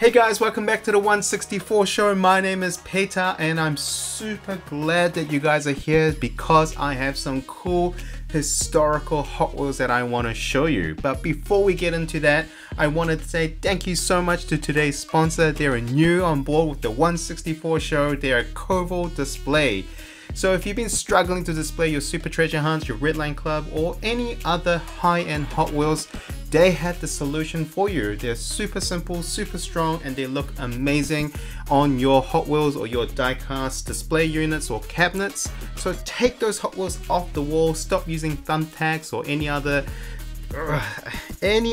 Hey guys, welcome back to the 1:64 Show. My name is Peter and I'm super glad that you guys are here because I have some cool historical Hot Wheels that I want to show you. But before we get into that, I wanted to say thank you so much to today's sponsor. They're new on board with the 1:64 Show. They're Coval Display. So if you've been struggling to display your Super Treasure Hunts, your Red Line Club, or any other high-end Hot Wheels, they had the solution for you. They're super simple, super strong, and they look amazing on your Hot Wheels or your die-cast display units or cabinets. So take those Hot Wheels off the wall, stop using thumbtacks or any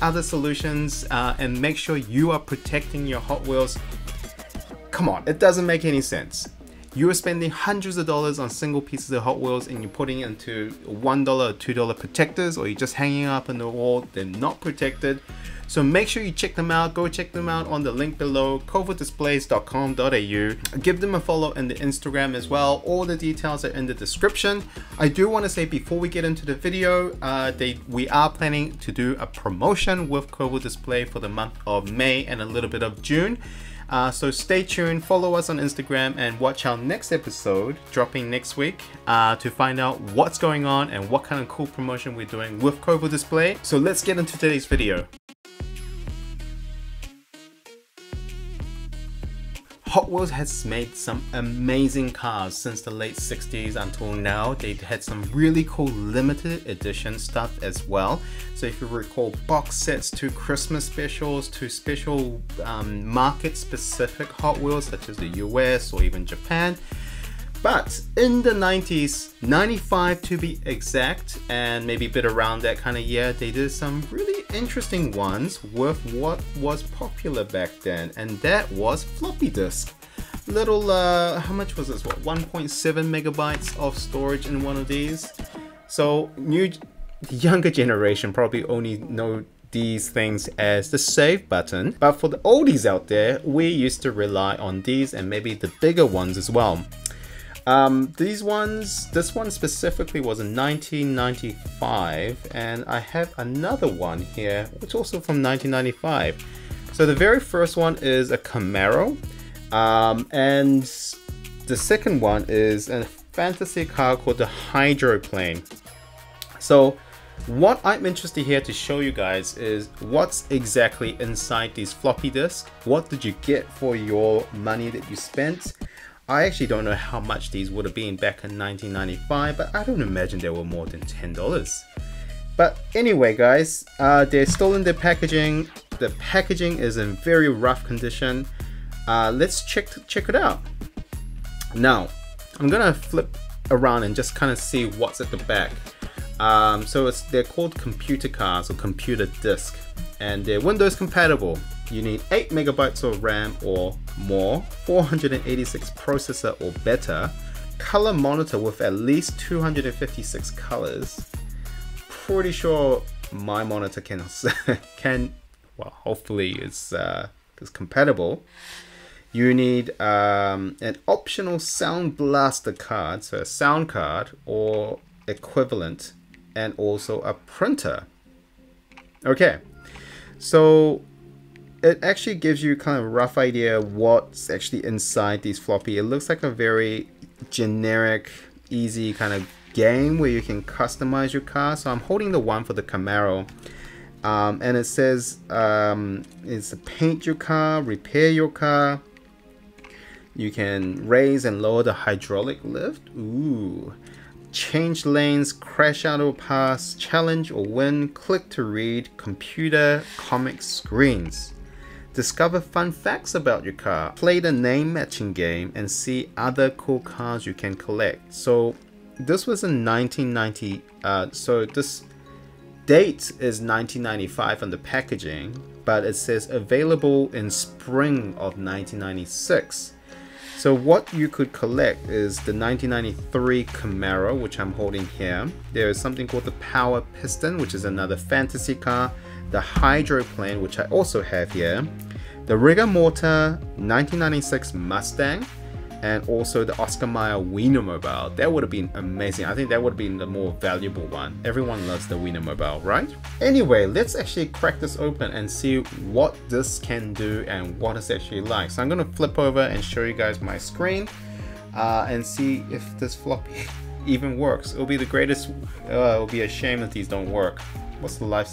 other solutions, and make sure you are protecting your Hot Wheels. Come on, it doesn't make any sense. You are spending hundreds of dollars on single pieces of Hot Wheels and you're putting it into $1 or $2 protectors, or you're just hanging up on the wall. They're not protected. So make sure you check them out. Go check them out on the link below, covaldisplays.com.au. Give them a follow in the Instagram as well. All the details are in the description. I do want to say before we get into the video, we are planning to do a promotion with Coval Display for the month of May and a little bit of June. So stay tuned, follow us on Instagram and watch our next episode dropping next week to find out what's going on and what kind of cool promotion we're doing with Coval Display. So let's get into today's video. Hot Wheels has made some amazing cars since the late 60s until now. They've had some really cool limited edition stuff as well. So if you recall, box sets to Christmas specials to special market specific Hot Wheels such as the US or even Japan. But in the 90s, 95 to be exact, and maybe a bit around that kind of year, they did some really interesting ones with what was popular back then, and that was floppy disk. Little, how much was this? What, 1.7 megabytes of storage in one of these? So the younger generation probably only know these things as the save button, but for the oldies out there, we used to rely on these and maybe the bigger ones as well. This one specifically was in 1995, and I have another one here, which is also from 1995. So the very first one is a Camaro, and the second one is a fantasy car called the Hydroplane. So what I'm interested here to show you guys is what's exactly inside these floppy disks. What did you get for your money that you spent? I actually don't know how much these would have been back in 1995, but I don't imagine they were more than $10. But anyway guys, they're still in their packaging. The packaging is in very rough condition. Let's check it out. Now, I'm gonna flip around and just kind of see what's at the back. So they're called computer cars or computer disk, and they're Windows compatible. You need 8 megabytes of RAM or more, 486 processor or better, color monitor with at least 256 colors. Pretty sure my monitor can well, hopefully is compatible. You need an optional Sound Blaster card, so a sound card or equivalent, and also a printer. Okay, so it actually gives you kind of a rough idea what's actually inside these floppy. It looks like a very generic, easy kind of game where you can customize your car. So I'm holding the one for the Camaro, and it says it's paint your car, repair your car. You can raise and lower the hydraulic lift. Ooh. Change lanes, crash out or pass, challenge or win, click to read, computer, comic screens. Discover fun facts about your car, play the name matching game, and see other cool cars you can collect. So this was in 1990, so this date is 1995 on the packaging, but it says available in spring of 1996. So what you could collect is the 1993 Camaro, which I'm holding here. There is something called the Power Piston, which is another fantasy car. The Hydroplane, which I also have here. The Rigor Mortar 1996 Mustang. and also the Oscar Mayer Wiener Mobile. That would have been amazing. I think that would have been the more valuable one. Everyone loves the Wiener Mobile, right? Anyway, let's actually crack this open and see what this can do and what it's actually like. So I'm going to flip over and show you guys my screen and see if this floppy even works. It'll be the greatest, it'll be a shame if these don't work. What's the life,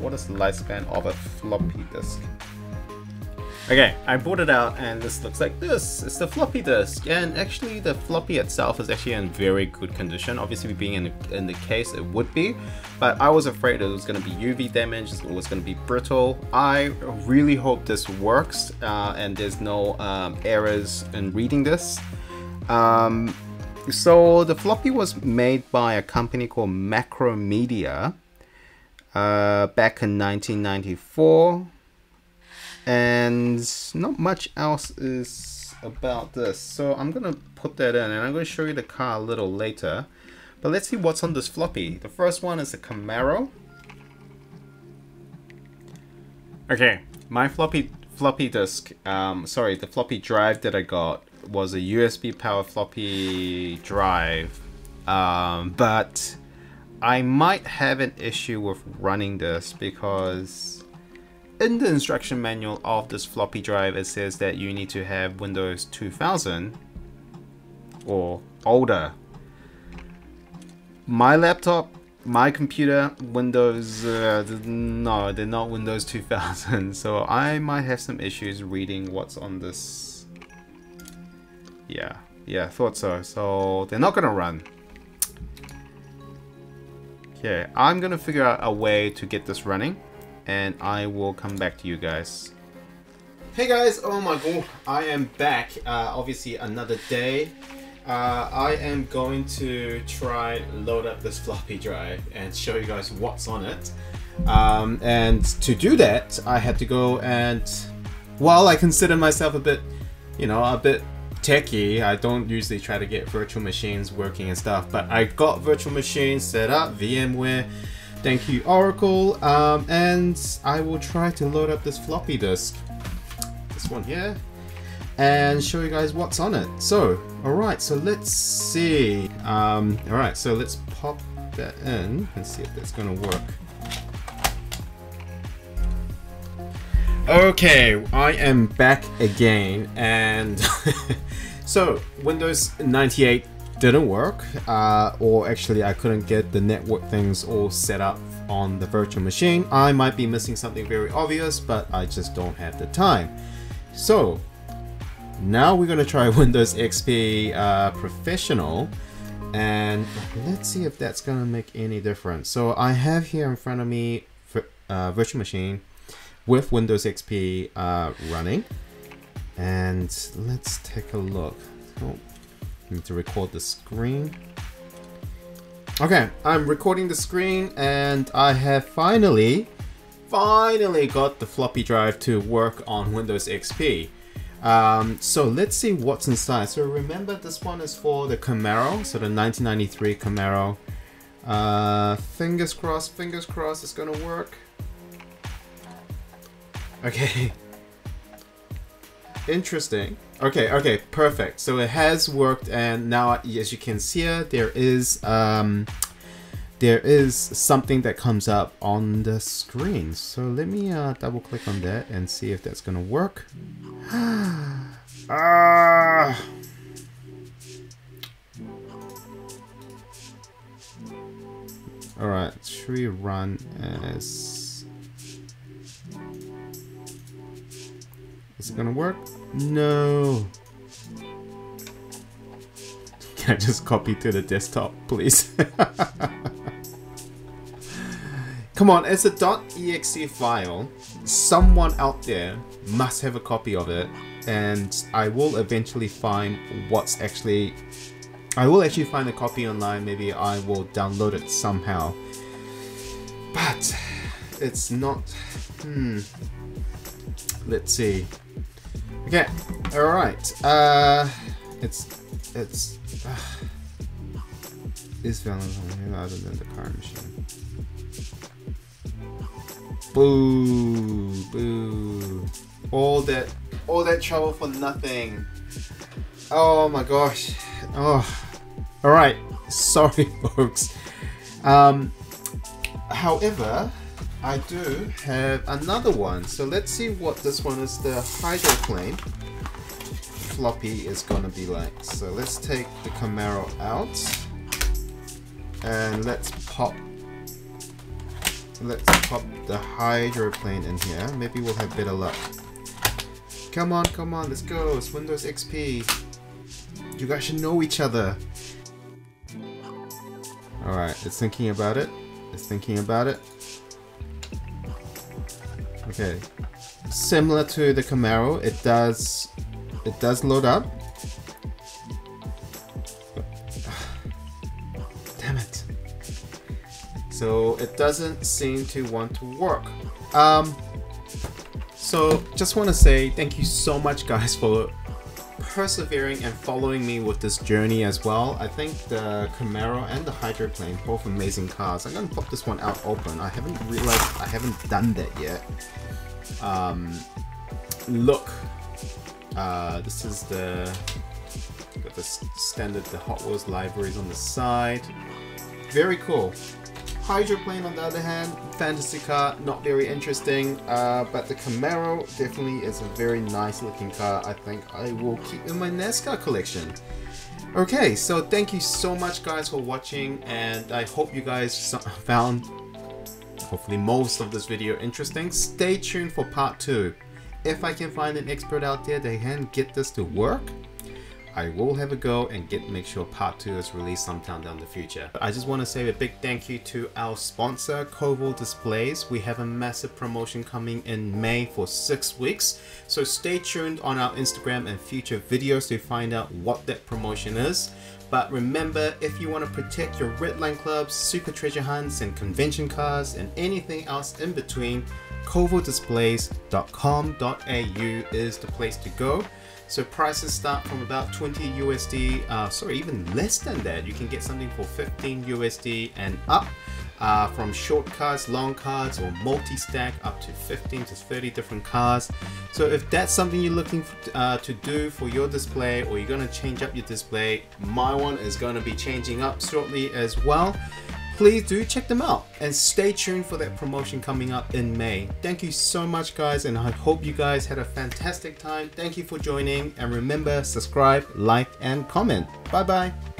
what is the lifespan of a floppy disk? Okay, I brought it out and this looks like this. It's the floppy disk, and actually the floppy itself is actually in very good condition. Obviously being in the case, it would be, but I was afraid it was going to be UV damage, it was going to be brittle. I really hope this works and there's no errors in reading this. So the floppy was made by a company called Macromedia back in 1994. And not much else is about this, so I'm gonna put that in and I'm gonna show you the car a little later, but let's see what's on this floppy. The first one is the Camaro. Okay, my the floppy drive that I got was a USB power floppy drive, but I might have an issue with running this because in the instruction manual of this floppy drive, it says that you need to have Windows 2000 or older. My laptop, my computer, Windows, no, they're not Windows 2000. So I might have some issues reading what's on this. Yeah, thought so. So they're not gonna run. Okay, I'm gonna figure out a way to get this running, and I will come back to you guys. Hey guys, oh my god, I am back. Obviously another day. I am going to try load up this floppy drive and show you guys what's on it. And to do that, I had to go and, while I consider myself a bit, you know, a bit techie, I don't usually try to get virtual machines working and stuff, but I got virtual machines set up, VMware, thank you Oracle, and I will try to load up this floppy disk, this one here, and show you guys what's on it. So, alright, so let's see. Alright, so let's pop that in and see if that's gonna work. Okay, I am back again, and so Windows 98 didn't work, or actually I couldn't get the network things all set up on the virtual machine. I might be missing something very obvious, but I just don't have the time. So now we're gonna try Windows XP Professional, and let's see if that's gonna make any difference. So I have here in front of me virtual machine with Windows XP running, and let's take a look. Oh, need to record the screen. Okay, I'm recording the screen, and I have finally got the floppy drive to work on Windows XP. So let's see what's inside. So remember, this one is for the Camaro, so the 1993 Camaro. Fingers crossed it's gonna work. Okay. Interesting. Okay, perfect. So it has worked, and now as you can see here, there is something that comes up on the screen. So let me double click on that and see if that's gonna work. All right, should we run as? Is it gonna work? No. Can I just copy to the desktop, please? Come on, it's a .exe file. Someone out there must have a copy of it, and I will eventually find what's actually... I will actually find a copy online. Maybe I will download it somehow. But it's not... Let's see. Okay, all right. Is Valentine other than the car machine? Boo! All that trouble for nothing. Oh my gosh. Oh, all right. Sorry, folks. However, I do have another one. So let's see what this one is. The Hydroplane floppy is going to be like. So let's take the Camaro out and let's pop the Hydroplane in here. Maybe we'll have better luck. Come on, let's go. It's Windows XP. You guys should know each other. All right, it's thinking about it. Okay, similar to the Camaro, it does load up. Damn it! So it doesn't seem to want to work. So just want to say thank you so much, guys, for persevering and following me with this journey as well. I think the Camaro and the Hydroplane, both amazing cars. I'm gonna pop this one out open. I haven't realized I haven't done that yet. Look, this is the got the standard, the Hot Wheels libraries on the side. Very cool. Hydroplane on the other hand, fantasy car, not very interesting, but the Camaro definitely is a very nice looking car. I think I will keep in my NASCAR collection. Okay, so thank you so much, guys, for watching, and I hope you guys found hopefully most of this video interesting. Stay tuned for part 2. If I can find an expert out there that can get this to work, I will have a go and make sure part 2 is released sometime down the future. I just want to say a big thank you to our sponsor, Coval Displays. We have a massive promotion coming in May for 6 weeks. So stay tuned on our Instagram and future videos to find out what that promotion is. But remember, if you want to protect your Red Line Clubs, Super Treasure Hunts and convention cars and anything else in between, covaldisplays.com.au is the place to go. So prices start from about 20 USD, sorry, even less than that. You can get something for 15 USD and up, from short cars, long cars, or multi-stack, up to 15 to 30 different cars. So if that's something you're looking to do for your display, or you're gonna change up your display, my one is gonna be changing up shortly as well. Please do check them out and stay tuned for that promotion coming up in May. Thank you so much, guys, and I hope you guys had a fantastic time. Thank you for joining, and remember, subscribe, like, and comment. Bye bye.